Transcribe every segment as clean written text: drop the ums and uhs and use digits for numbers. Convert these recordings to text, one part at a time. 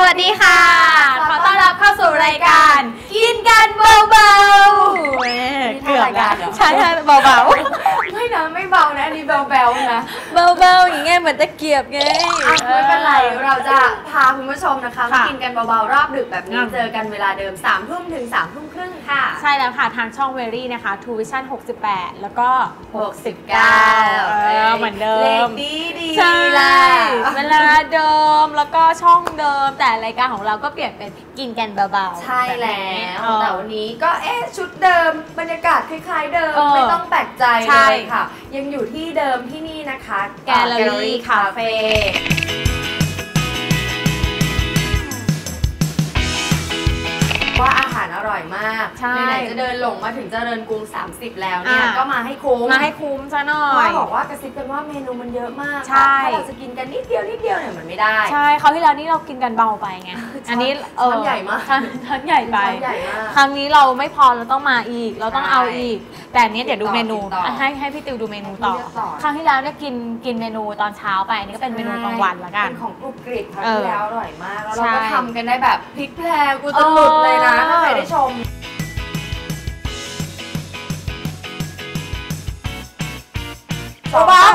สวัสดีค่ะขอต้อนรับเข้าสู่รายการกินกันเบาๆเกือบกันใช่ๆเบาๆไม่นะไม่เบานะนี่เบาๆนะเบาๆอย่างเงี้ยเหมือนตะเกียบไงไม่เป็นไรเราจะพาคุณผู้ชมนะคะมากินกันเบาๆรอบดึกแบบนี้เจอกันเวลาเดิม3 ทุ่มถึง 3 ทุ่มครึ่งค่ะใช่แล้วค่ะทางช่องเวรี่นะคะทูวิชั่น68แล้วก็69เหมือนเดิมดีใช่เวลาเดิมแล้วก็ช่องเดิมแต่รายการของเราก็เปลี่ยนเป็นกินกันเบาๆใช่แล้วแต่วันนี้ก็ชุดเดิมบรรยากาศคล้ายๆเดิมไม่ต้องแปลกใจเลยค่ะยังอยู่ที่เดิมที่นี่นะคะ GalleryCafeว่าอาหารอร่อยมากไหนๆจะเดินหลงมาถึงเจริญกรุง30แล้วเนี่ยก็มาให้คุ้มซะหน่อยบอกว่ากระซิบกันว่าเมนูมันเยอะมากถ้าเราจะกินกันนิดเดียวเนี่ยมันไม่ได้ใช่คราวที่แล้วนี่เรากินกันเบาไปไงอันนี้ช้อนใหญ่มากช้อนใหญ่ไปครั้งนี้เราไม่พอเราต้องมาอีกเราต้องเอาอีกแต่เนี้ยเดี๋ยวดูเมนูให้พี่ติวดูเมนูต่อครั้งที่แล้วเนี่ยกินเมนูตอนเช้าไปนี่ก็เป็นเมนูกลางวันละกันเป็นของกรุบกริบครั้งที่แล้วอร่อยมากแล้วเราก็ทำกันได้แบบพลิกแพลงกูจะหลุดเลยนะถ้าใครได้ชมเบาๆอุ้ยเยอะเลย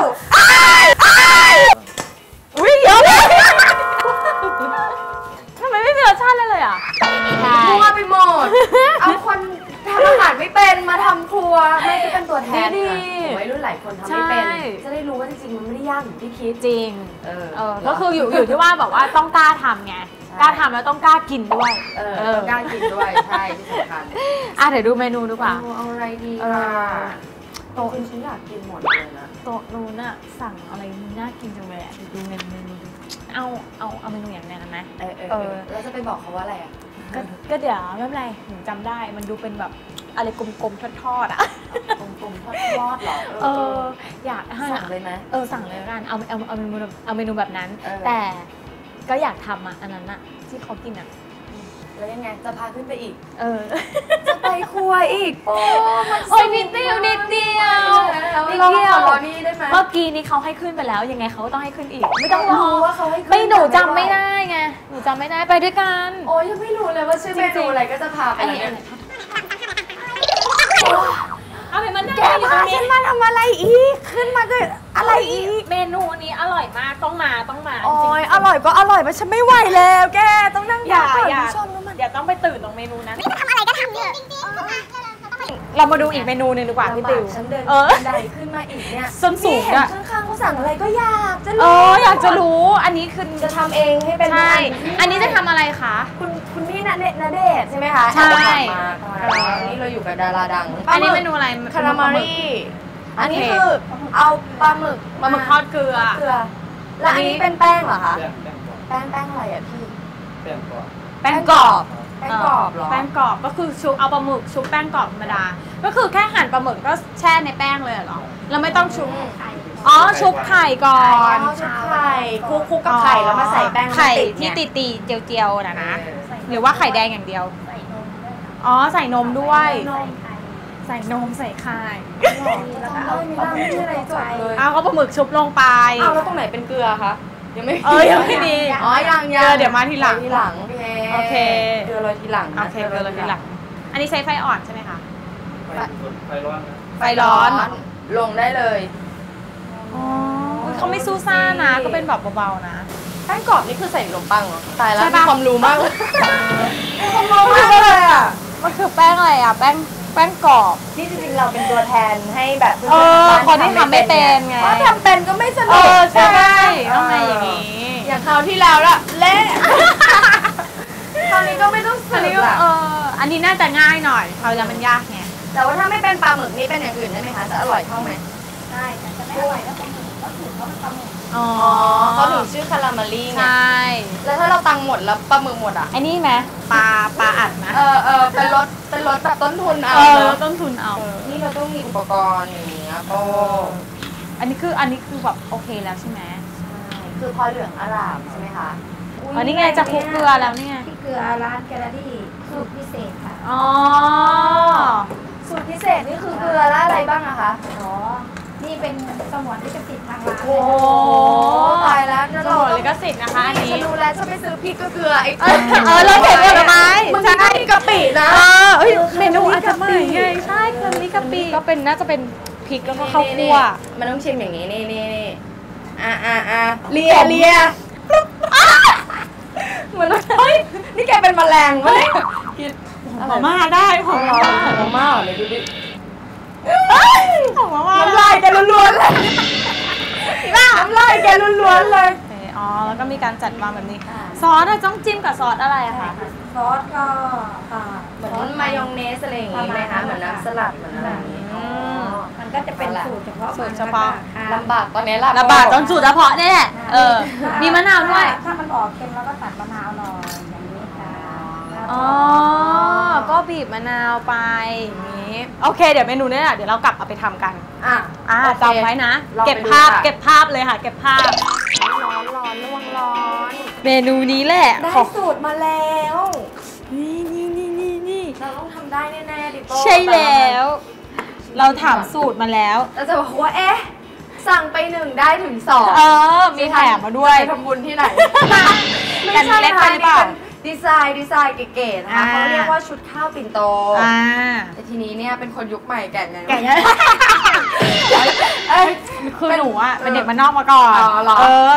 ทำไมไม่มีรสชาติเลยอ่ะมัวไปหมดเอาคนทำอาหารไม่เป็นมาทำครัวไม่ได้เป็นตัวแทนค่ะไว้รุ่นหลายคนทำไม่เป็นจะได้รู้ว่าจริงๆมันไม่ได้ยากอย่างที่คิดจริงก็คืออยู่ที่ว่าแบบว่าต้องกล้าทำไงกล้าทำแล้วต้องกล้ากินด้วยกล้ากินด้วยใช่ที่สำคัญเดี๋ยวดูเมนูดีกว่าเอาอะไรดีโต๊ะฉันอยากกินหมดเลยนะโต๊ะนู้นอะสั่งอะไรน่ากินจังเลยดูเมนูดูเอาเมนูอย่างนั้นนะแล้วจะไปบอกเขาว่าอะไรอะก็เดี๋ยวไม่เป็นไรหนูจำได้มันดูเป็นแบบอะไรกลมๆทอดๆอะกลมๆทอดๆหรออยากสั่งเลยไหมสั่งเลยกันเอาเมนูแบบนั้นแต่ก็อยากทำอันนั้นอะที่เขากินอะแล้วยังไงจะพาขึ้นไปอีกจะไปครัวอีกโอ้ยนิดเดียวนี่ได้ไหมเมื่อกี้นี้เขาให้ขึ้นไปแล้วยังไงเขาต้องให้ขึ้นอีกไม่ต้องรู้ว่าเขาให้ขึ้นไม่หนูจำไม่ได้ไงหนูจำไม่ได้ไปด้วยกันโอ้ยยังไม่รู้เลยว่าชื่อเมนูอะไรก็จะพาไปเลยเอาไปมันได้อยู่ตรงนี้ขึ้นมาทำอะไรอีกขึ้นมาด้วยอะไรอีกเมนูนี้อร่อยมากต้องมาโอ้ยอร่อยก็อร่อยมันฉันไม่ไหวแล้วแกต้องนั่งด่าเดี๋ยวต้องไปตื่นตรงเมนูนั้นทำอะไรก็ทำเนี่ยเรามาดูอีกเมนูนึงดีกว่าพี่ติ๋วฉันเดินใดขึ้นมาอีกเนี่ยส้นสูงอะข้างๆเขาสั่งอะไรก็อยากจะรู้อยากจะรู้อันนี้คือจะทำเองให้เป็นใช่อันนี้จะทำอะไรคะคุณพี่ณเดชใช่ไหมคะใช่นี่เราอยู่กับดาราดังอันนี้เมนูอะไรคารามารีอันนี้คือเอาปลาหมึกทอดเกลือแล้วอันนี้เป็นแป้งเหรอคะแป้งอะไรอะพี่แป้งกรอบหรอแป้งกรอบก็คือชุบเอาปลาหมึกชุบแป้งกรอบธรรมดาก็คือแค่หั่นปลาหมึกก็แช่ในแป้งเลยเหรอเราไม่ต้องชุบชุบไข่ก่อนชุบไข่คลุกกับไข่แล้วมาใส่แป้งไข่ที่ตีๆเจียวๆนะหรือว่าไข่แดงอย่างเดียวใส่นมด้วยใส่ไข่แล้วก็เอาปลาหมึกอะไรจ่อยเลยเอาปลาหมึกชุบลงไปแล้วตรงไหนเป็นเกลือคะยังไม่ดียังเดี๋ยวมาทีหลังโอเคเกลือลอยทีหลังอันนี้ใช้ไฟอ่อนใช่ไหมคะไฟร้อนลงได้เลยเขาไม่ซู่ซ่านะก็เป็นแบบเบาๆนะแป้งกรอบนี่คือใส่ขนมปังเหรอตายแล้วมีความรู้มากเลยเลยอ่ะมันคือแป้งอะไรอ่ะแป้งกรอบนี่จริงๆเราเป็นตัวแทนให้แบบคนที่ทำไม่เป็นไงทำเป็นก็ไม่สนุกใช่ต้องอะไรอย่างนี้อย่างคราวที่แล้วละเละตอนนี้ก็ไม่ต้องสนุกละอันนี้น่าจะง่ายหน่อยคราวที่แล้วมันยากไงแต่ว่าถ้าไม่เป็นปลาหมึกนี่เป็นอย่างอื่นได้ไหมคะจะอร่อยเท่าไหมได้แต่จะไม่อร่อยแล้วปลาหมึกก็ถือว่าเป็นปลาหมึกเขาถึงชื่อคาราเมลลี่ไงใช่แล้วถ้าเราตังหมดแล้วปลาหมึกหมดอ่ะไอ้นี่ไหมปลาอัดนะเป็นรถแบบต้นทุนเอานี่เราต้องมีอุปกรณ์อย่างเงี้ยอันนี้คือแบบโอเคแล้วใช่ไหมใช่คือพอเหลืองอร่ามใช่ไหมคะอันนี้ไงจะคลุกเกลือแล้วเนี่ยที่เกลือร้านแกลเลอรี่สูตรพิเศษค่ะสูตรพิเศษนี่คือเกลือและอะไรบ้างอะคะ นี่เป็นสมุนลิขสิทธิ์ทางร้านโอ้ตายแล้วสมุนลิขสิทธิ์นะคะอันนี้ฉันรู้แล้วฉันไปซื้อพริกก็เกลือไอ้เราเห็นผลไม้ใช่กะปินะเมนูอาจจะใหม่ไงใช่เครื่องนี้กะปิก็เป็นน่าจะเป็นพริกแล้วก็ข้าวคั่วมันต้องชิมอย่างนี้นี่เลียเหมือนเฮ้ยนี่แกเป็นแมลงวะเนี่ยหอมมากได้หอมมากเลยดูดิน้ำลายแกล้วนๆเลยอ๋อแล้วก็มีการจัดวางแบบนี้ซอสเราต้องจิ้มกับซอสอะไรคะซอสก็เหมือนมายองเนสอะไรอย่างงี้ไหมคะเหมือนน้ำสลัดเหมือนอะไรอย่างงี้มันก็จะเป็นสูตรเฉพาะลำบากตอนนี้ลำบากจนสูตรเฉพาะนี่แหละมีมะนาวด้วยถ้ามันออกเค็มแล้วก็ตัดมะนาวหน่อยอย่างนี้ค่ะอ๋อก็บีบมะนาวไปโอเคเดี๋ยวเมนูนี้เดี๋ยวเรากลับเอาไปทำกันจำไว้นะเก็บภาพเลยค่ะเก็บภาพร้อนเมนูนี้แหละได้สูตรมาแล้วนี่เราต้องทำได้แน่ๆดิโป้ใช่แล้วเราถามสูตรมาแล้วเราจะบอกว่าเอ๊ะสั่งไป1ได้ถึง2มีแถมมาด้วยทำบุญที่ไหนกันเล็กกันเปล่าดีไซน์เก๋ๆนะคะเขาเรียกว่าชุดข้าวปิ่นโตแต่ทีนี้เนี่ยเป็นคนยุคใหม่แก่ไงคือหนูอ่ะเป็นเด็กมานอกมาก่อน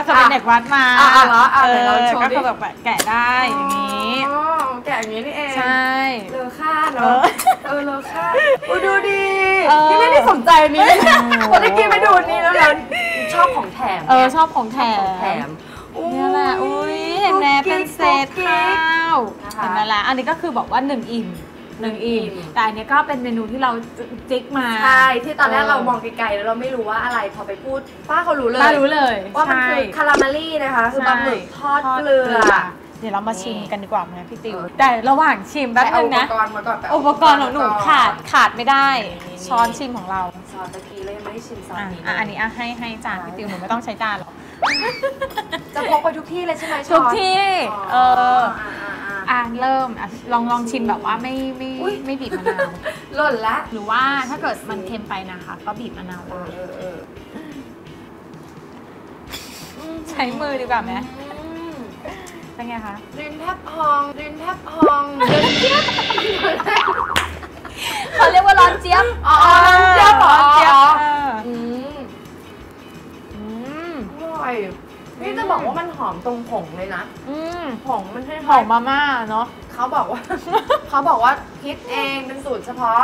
คือเป็นเด็กวัดมาก็คือแบบแกะได้อย่างนี้แกะอย่างนี้นี่เองใช่เลอค่าเนาะเลอค่าดูดีที่ไม่ได้สนใจนี้ตอนที่กินไปดูนี่แล้วเราชอบของแถมนี่แหละอุ้ยเห็นไหมเป็นเซตข้าวเห็นไหมล่ะอันนี้ก็คือบอกว่า1 อิ่มแต่อันนี้ก็เป็นเมนูที่เราจิ๊กมาใช่ที่ตอนแรกเรามองไกลๆแล้วเราไม่รู้ว่าอะไรพอไปพูดป้าเขารู้เลยว่ามันคือคาราเมลลี่นะคะคือปลาหมึกทอดเกลือเดี๋ยวเรามาชิมกันดีกว่าไหมพี่ติ๋วแต่ระหว่างชิมแป๊บนึงนะอุปกรณ์ของหนูขาดไม่ได้ช้อนชิมของเราช้อนตะกี้เลยไม่ได้ชิมช้อนนี้อันนี้ให้จานพี่ติ๋วหนูไม่ต้องใช้จานหรอกจะพกไปทุกที่เลยใช่ไหมทุกที่เริ่มลองชิมแบบว่าไม่บีบมะนาวหล่นละหรือว่าถ้าเกิดมันเค็มไปนะคะก็บีบมะนาวได้ใช้มือดีกว่าไหมเป็นไงคะรินแทบพองเขาเรียกว่าร้อนเจี๊ยบนี่จะบอกว่ามันหอมตรงผงเลยนะผงมันใช่ผงมาม่าเนาะเขาบอกว่าคิดเองเป็นสูตรเฉพาะ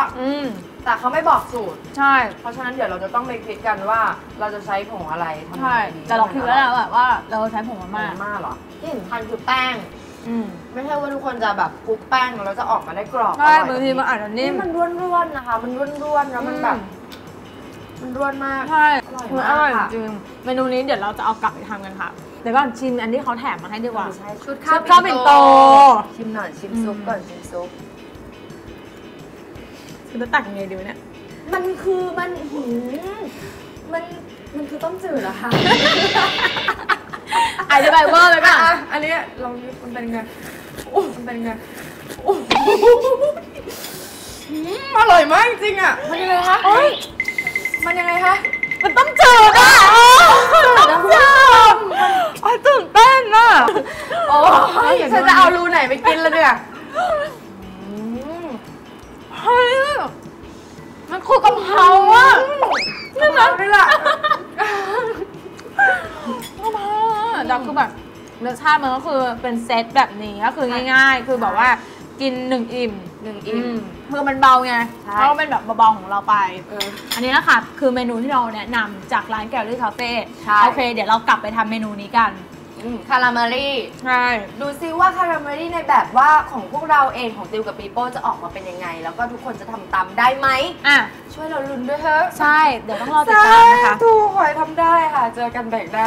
แต่เขาไม่บอกสูตรใช่เพราะฉะนั้นเดี๋ยวเราจะต้องไปคิดกันว่าเราจะใช้ผงอะไรทำไมแต่เราคิดแล้วแหละว่าเราใช้ผงมาม่าเหรอที่สำคัญคือแป้งไม่ใช่ว่าทุกคนจะแบบคลุกแป้งแล้วจะออกมาได้กรอบใช่บางทีมันอาจจะนิ่มมันร่วนๆนะคะมันร่วนๆแล้วมันแบบมันร่วนมากใช่อร่อยจริงเมนูนี้เดี๋ยวเราจะเอากลับไปทำกันค่ะเดี๋ยวก่อนชิมอันที่เขาแถมมาให้ดีกว่าชุดข้าวปิ่นโตชิมหน่อยชิมซุปก่อนชิมซุปคุณจะตักยังไงดีเนี่ยมันคือต้มจืดเหรอคะอธิบายเวอร์เลยป่ะอันนี้ลองดูมันเป็นไงอร่อยมากจริงอ่ะมันยังไงคะมันต้มจืดอ่ะตื่นเต้นอ่ะโอ้ยฉันจะเอารูไหนไปกินแล้วเนี่ยมันคู่กับเฮาอ่ะนั่นนะนี่แหละดักคือแบบรสชาติมันก็คือเป็นเซตแบบนี้ก็คือง่ายๆคือแบบว่ากิน1 อิ่มคือมันเบาไงแล้วก็เป็นแบบเบาๆของเราไปอันนี้นะคะคือเมนูที่เราแนะนำจากร้าน GalleryCafe โอเคเดี๋ยวเรากลับไปทำเมนูนี้กันคาราเมลลี่ใช่ดูซิว่าคาราเมลลี่ในแบบว่าของพวกเราเองของติวกับปีโป้จะออกมาเป็นยังไงแล้วก็ทุกคนจะทำตามได้ไหมช่วยเราลุ้นด้วยเถอะใช่เดี๋ยวต้องรอติดตามนะคะถูกหอยทำได้ค่ะเจอกันเบรกหน้า